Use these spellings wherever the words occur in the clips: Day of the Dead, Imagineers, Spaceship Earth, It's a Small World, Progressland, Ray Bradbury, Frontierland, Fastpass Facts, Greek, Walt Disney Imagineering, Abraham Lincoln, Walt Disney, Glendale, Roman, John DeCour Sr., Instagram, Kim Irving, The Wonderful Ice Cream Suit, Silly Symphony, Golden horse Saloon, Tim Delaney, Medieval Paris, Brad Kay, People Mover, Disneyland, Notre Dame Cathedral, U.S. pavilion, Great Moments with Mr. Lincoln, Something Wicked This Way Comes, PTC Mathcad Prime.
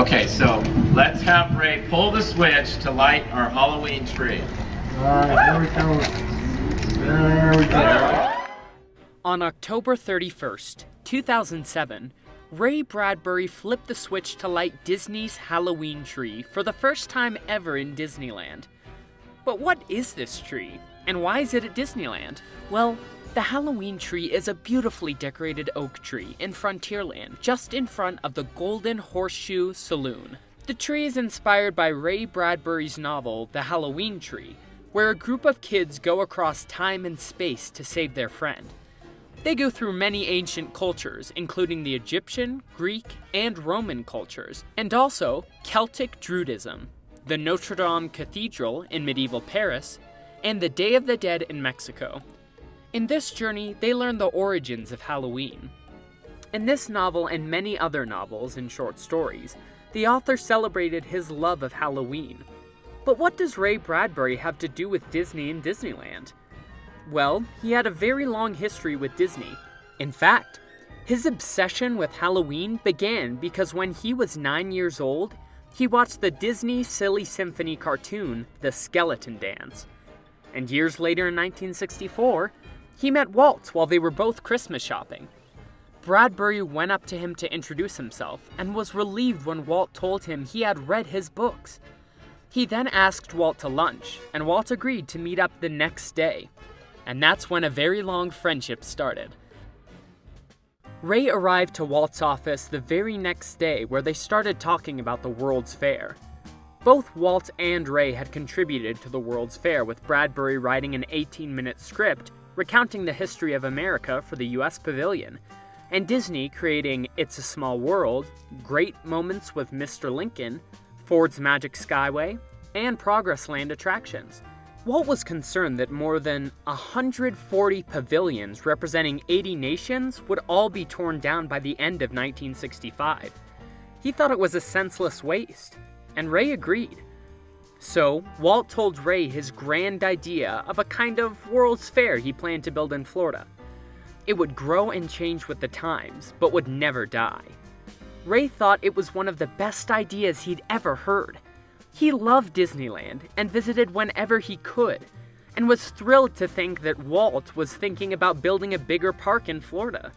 Okay, so let's have Ray pull the switch to light our Halloween tree. Alright, there we go. There we go. On October 31st, 2007, Ray Bradbury flipped the switch to light Disney's Halloween tree for the first time ever in Disneyland. But what is this tree, and why is it at Disneyland? Well, the Halloween tree is a beautifully decorated oak tree in Frontierland, just in front of the Golden Horseshoe Saloon. The tree is inspired by Ray Bradbury's novel, The Halloween Tree, where a group of kids go across time and space to save their friend. They go through many ancient cultures, including the Egyptian, Greek, and Roman cultures, and also Celtic Druidism, the Notre Dame Cathedral in medieval Paris, and the Day of the Dead in Mexico. In this journey, they learn the origins of Halloween. In this novel and many other novels and short stories, the author celebrated his love of Halloween. But what does Ray Bradbury have to do with Disney and Disneyland? Well, he had a very long history with Disney. In fact, his obsession with Halloween began because when he was 9 years old, he watched the Disney Silly Symphony cartoon, The Skeleton Dance. And years later in 1964, he met Walt while they were both Christmas shopping. Bradbury went up to him to introduce himself and was relieved when Walt told him he had read his books. He then asked Walt to lunch, and Walt agreed to meet up the next day. And that's when a very long friendship started. Ray arrived to Walt's office the very next day where they started talking about the World's Fair. Both Walt and Ray had contributed to the World's Fair, with Bradbury writing an 18-minute script recounting the history of America for the U.S. Pavilion, and Disney creating It's a Small World, Great Moments with Mr. Lincoln, Ford's Magic Skyway, and Progressland attractions. Walt was concerned that more than 140 pavilions representing 80 nations would all be torn down by the end of 1965. He thought it was a senseless waste, and Ray agreed. So, Walt told Ray his grand idea of a kind of World's Fair he planned to build in Florida. It would grow and change with the times, but would never die. Ray thought it was one of the best ideas he'd ever heard. He loved Disneyland and visited whenever he could, and was thrilled to think that Walt was thinking about building a bigger park in Florida.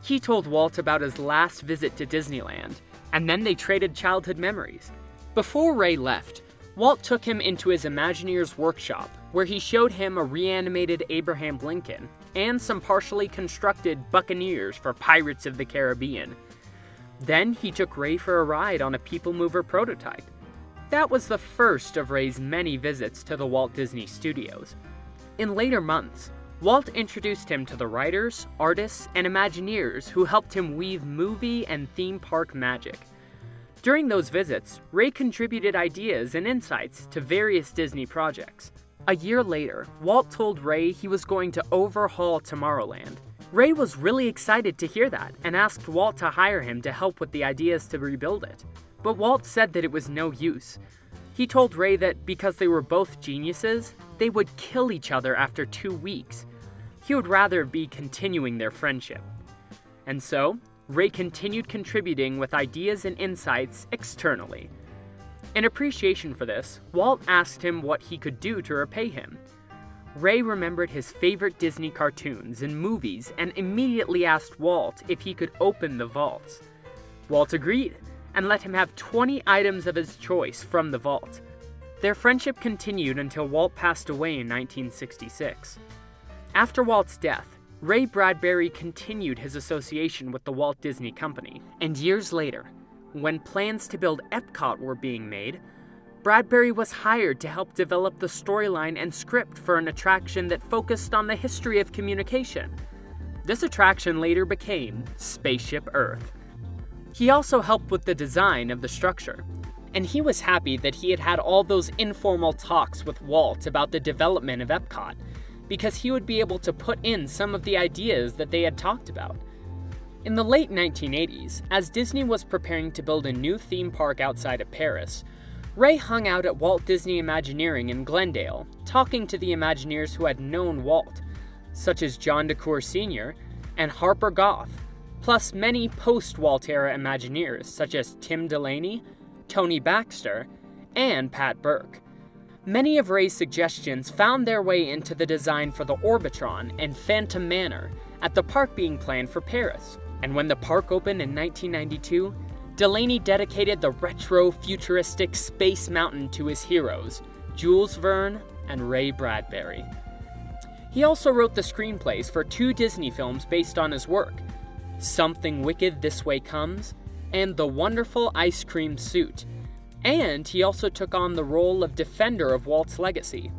He told Walt about his last visit to Disneyland, and then they traded childhood memories. Before Ray left, Walt took him into his Imagineers workshop, where he showed him a reanimated Abraham Lincoln and some partially constructed buccaneers for Pirates of the Caribbean. Then he took Ray for a ride on a People Mover prototype. That was the first of Ray's many visits to the Walt Disney Studios. In later months, Walt introduced him to the writers, artists, and Imagineers who helped him weave movie and theme park magic. During those visits, Ray contributed ideas and insights to various Disney projects. A year later, Walt told Ray he was going to overhaul Tomorrowland. Ray was really excited to hear that and asked Walt to hire him to help with the ideas to rebuild it. But Walt said that it was no use. He told Ray that because they were both geniuses, they would kill each other after 2 weeks. He would rather be continuing their friendship. And so, Ray continued contributing with ideas and insights externally. In appreciation for this, Walt asked him what he could do to repay him. Ray remembered his favorite Disney cartoons and movies and immediately asked Walt if he could open the vaults. Walt agreed and let him have 20 items of his choice from the vault. Their friendship continued until Walt passed away in 1966. After Walt's death, Ray Bradbury continued his association with the Walt Disney Company, and years later, when plans to build Epcot were being made, Bradbury was hired to help develop the storyline and script for an attraction that focused on the history of communication. This attraction later became Spaceship Earth. He also helped with the design of the structure, and he was happy that he had had all those informal talks with Walt about the development of Epcot, because he would be able to put in some of the ideas that they had talked about. In the late 1980s, as Disney was preparing to build a new theme park outside of Paris, Ray hung out at Walt Disney Imagineering in Glendale, talking to the Imagineers who had known Walt, such as John DeCour Sr. and Harper Goff, plus many post-Walt era Imagineers such as Tim Delaney, Tony Baxter, and Pat Burke. Many of Ray's suggestions found their way into the design for the Orbitron and Phantom Manor at the park being planned for Paris, and when the park opened in 1992, Delaney dedicated the retro-futuristic Space Mountain to his heroes, Jules Verne and Ray Bradbury. He also wrote the screenplays for 2 Disney films based on his work, Something Wicked This Way Comes and The Wonderful Ice Cream Suit, and he also took on the role of defender of Walt's legacy.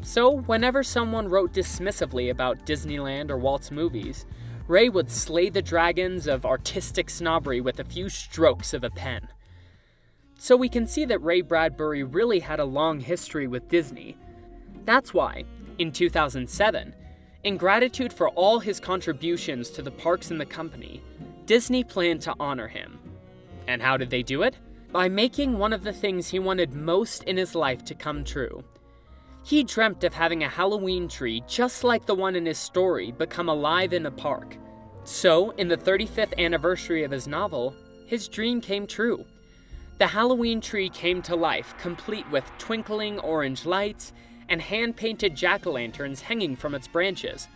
So whenever someone wrote dismissively about Disneyland or Walt's movies, Ray would slay the dragons of artistic snobbery with a few strokes of a pen. So we can see that Ray Bradbury really had a long history with Disney. That's why, in 2007, in gratitude for all his contributions to the parks and the company, Disney planned to honor him. And how did they do it? By making one of the things he wanted most in his life to come true. He dreamt of having a Halloween tree just like the one in his story become alive in a park. So, in the 35th anniversary of his novel, his dream came true. The Halloween tree came to life, complete with twinkling orange lights and hand-painted jack-o'-lanterns hanging from its branches.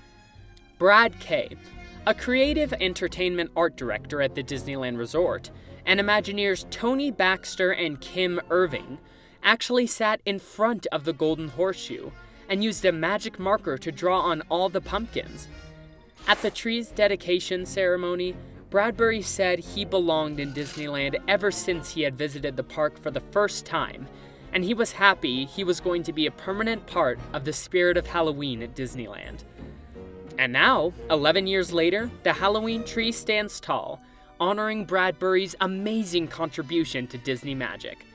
Brad Kay, a creative entertainment art director at the Disneyland Resort, and Imagineers Tony Baxter and Kim Irving, actually sat in front of the Golden Horseshoe and used a magic marker to draw on all the pumpkins. At the tree's dedication ceremony, Bradbury said he belonged in Disneyland ever since he had visited the park for the first time, and he was happy he was going to be a permanent part of the spirit of Halloween at Disneyland. And now, 11 years later, the Halloween tree stands tall, honoring Bradbury's amazing contribution to Disney magic.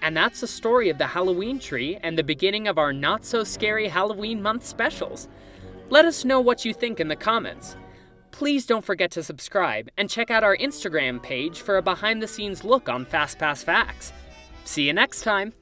And that's the story of the Halloween tree and the beginning of our not-so-scary Halloween month specials. Let us know what you think in the comments. Please don't forget to subscribe and check out our Instagram page for a behind-the-scenes look on FastPass Facts. See you next time!